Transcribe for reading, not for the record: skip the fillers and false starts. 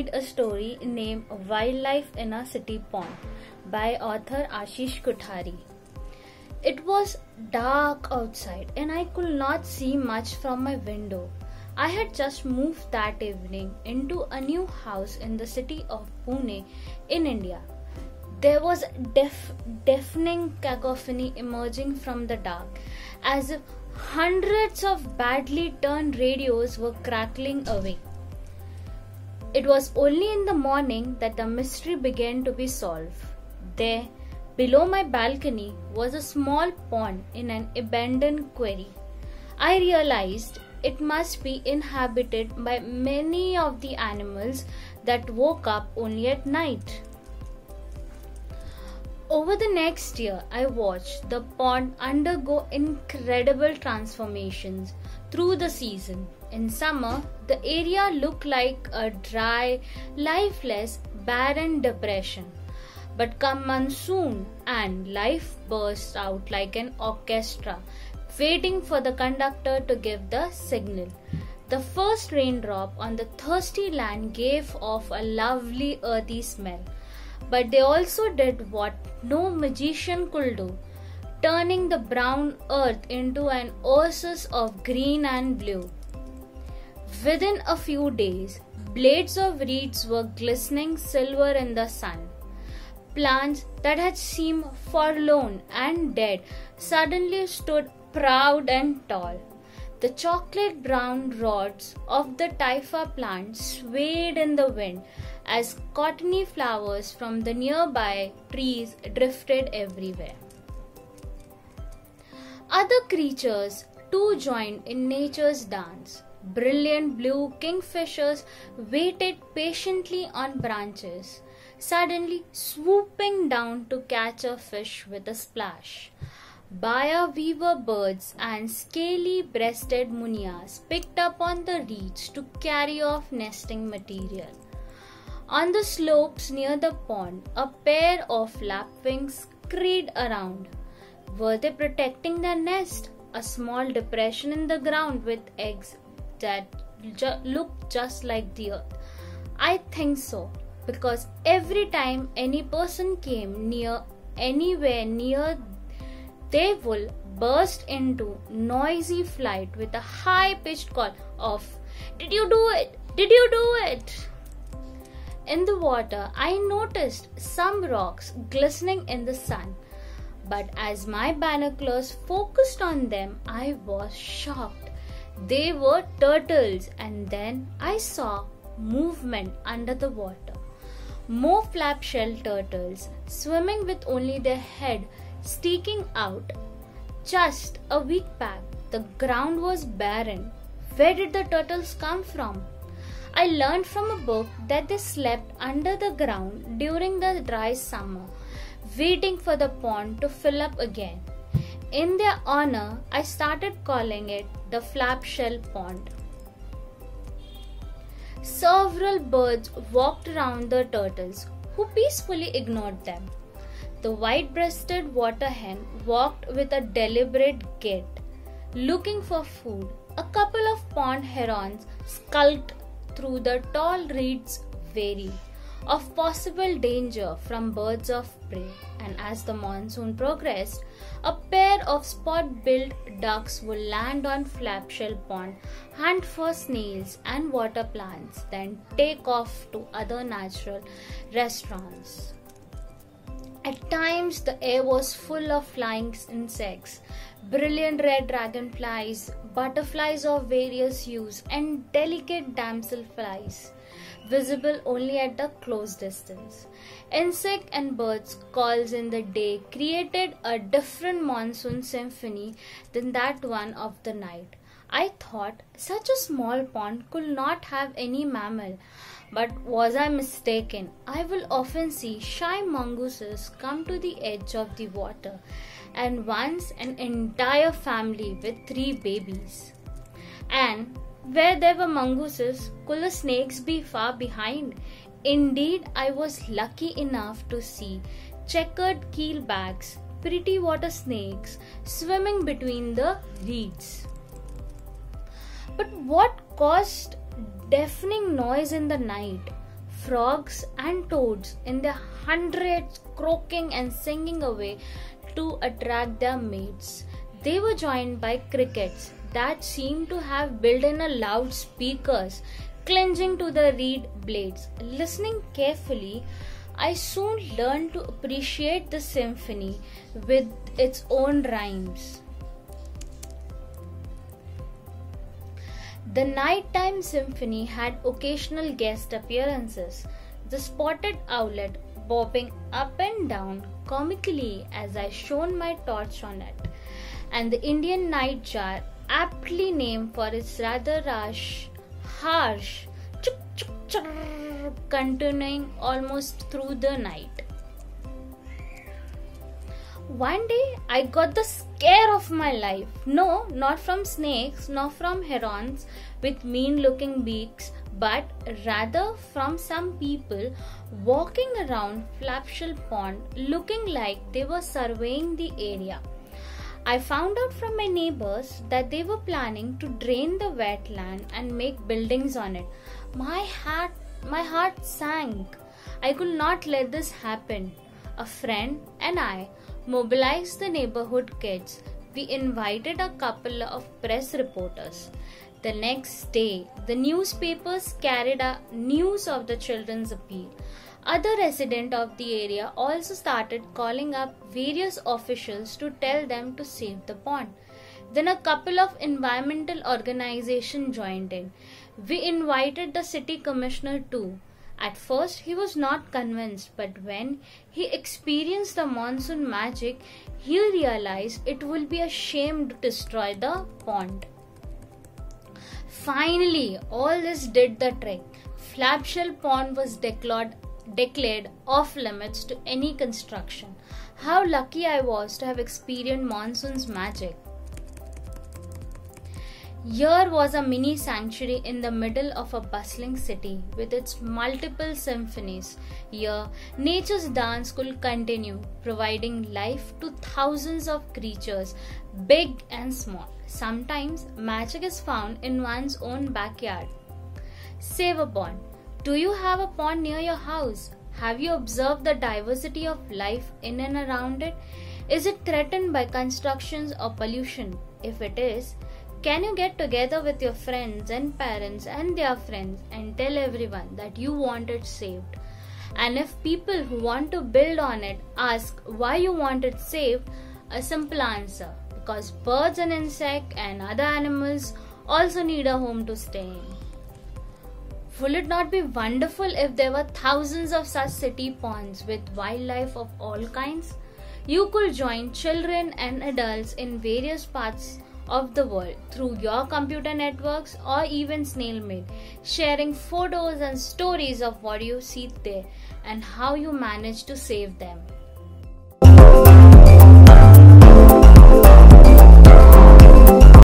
read a story named Wildlife in a City Pond by author Ashish Kothari. It was dark outside and I could not see much from my window. I had just moved that evening into a new house in the city of Pune in India. There was deafening cacophony emerging from the dark, as if hundreds of badly turned radios were crackling away. It was only in the morning that the mystery began to be solved. There, below my balcony, was a small pond in an abandoned quarry. I realized it must be inhabited by many of the animals that woke up only at night. Over the next year, I watched the pond undergo incredible transformations through the season. In summer, the area looked like a dry, lifeless, barren depression. But come monsoon and life bursts out like an orchestra, waiting for the conductor to give the signal. The first raindrop on the thirsty land gave off a lovely earthy smell. But they also did what no magician could do, turning the brown earth into an oasis of green and blue. Within a few days, blades of reeds were glistening silver in the sun. Plants that had seemed forlorn and dead suddenly stood proud and tall. The chocolate brown rods of the typha plant swayed in the wind as cottony flowers from the nearby trees drifted everywhere. Other creatures too joined in nature's dance. Brilliant blue kingfishers waited patiently on branches, suddenly swooping down to catch a fish with a splash. Bayweaver birds and scaly-breasted munias picked up on the reeds to carry off nesting material. On the slopes near the pond, a pair of lapwings scurried around. Were they protecting their nest? A small depression in the ground with eggs that looked just like the earth. I think so, because every time any person came anywhere near they will burst into noisy flight with a high-pitched call of, "Did you do it? Did you do it?" In the water, I noticed some rocks glistening in the sun, but as my binoculars focused on them, I was shocked. They were turtles, and then I saw movement under the water. More flapshell turtles, swimming with only their head sticking out. Just a week back, the ground was barren. Where did the turtles come from? I learned from a book that they slept under the ground during the dry summer, waiting for the pond to fill up again. In their honor, I started calling it the Flapshell Pond. Several birds walked around the turtles, who peacefully ignored them. The white-breasted water hen walked with a deliberate gait, looking for food. A couple of pond herons skulked through the tall reeds, wary of possible danger from birds of prey. And as the monsoon progressed, a pair of spot-billed ducks would land on Flapshell Pond, hunt for snails and water plants, then take off to other natural restaurants. At times, the air was full of flying insects, brilliant red dragonflies, butterflies of various hues, and delicate damselflies, visible only at a close distance. Insect and birds' calls in the day created a different monsoon symphony than that one of the night. I thought such a small pond could not have any mammal, but was I mistaken? I will often see shy mongooses come to the edge of the water, and once an entire family with 3 babies. And where there were mongooses, could the snakes be far behind? Indeed, I was lucky enough to see checkered keelbacks, pretty water snakes swimming between the reeds. But what caused deafening noise in the night? frogs and toads in their hundreds, croaking and singing away to attract their mates. They were joined by crickets that seemed to have built-in loudspeakers, clinging to the reed blades. Listening carefully, I soon learned to appreciate the symphony with its own rhymes. The nighttime symphony had occasional guest appearances. The spotted owlet bobbing up and down comically as I shone my torch on it, and the Indian nightjar, aptly named for its rather harsh chuk chuk chuk, continuing almost through the night. One day I got the scare of my life. No, not from snakes, nor from herons with mean-looking beaks, but rather from some people walking around Flapshell Pond looking like they were surveying the area. I found out from my neighbors that they were planning to drain the wetland and make buildings on it. My heart sank. I could not let this happen. A friend and I mobilized the neighborhood kids. We invited a couple of press reporters. The next day, the newspapers carried news of the children's appeal. Other residents of the area also started calling up various officials to tell them to save the pond. Then a couple of environmental organizations joined in. We invited the city commissioner too. At first, he was not convinced, but when he experienced the monsoon magic, he realized it will be a shame to destroy the pond. Finally, all this did the trick. Flapshell Pond was declared off limits to any construction. How lucky I was to have experienced monsoon's magic. Here was a mini sanctuary in the middle of a bustling city with its multiple symphonies. Here, nature's dance could continue, providing life to thousands of creatures, big and small. Sometimes, magic is found in one's own backyard. Save a pond. Do you have a pond near your house? Have you observed the diversity of life in and around it? Is it threatened by constructions or pollution? If it is, can you get together with your friends and parents and their friends and tell everyone that you want it saved? And if people who want to build on it ask why you want it saved, a simple answer: because birds and insects and other animals also need a home to stay in. Would it not be wonderful if there were thousands of such city ponds with wildlife of all kinds? You could join children and adults in various parts of the world through your computer networks or even snail mail, sharing photos and stories of what you see there and how you manage to save them.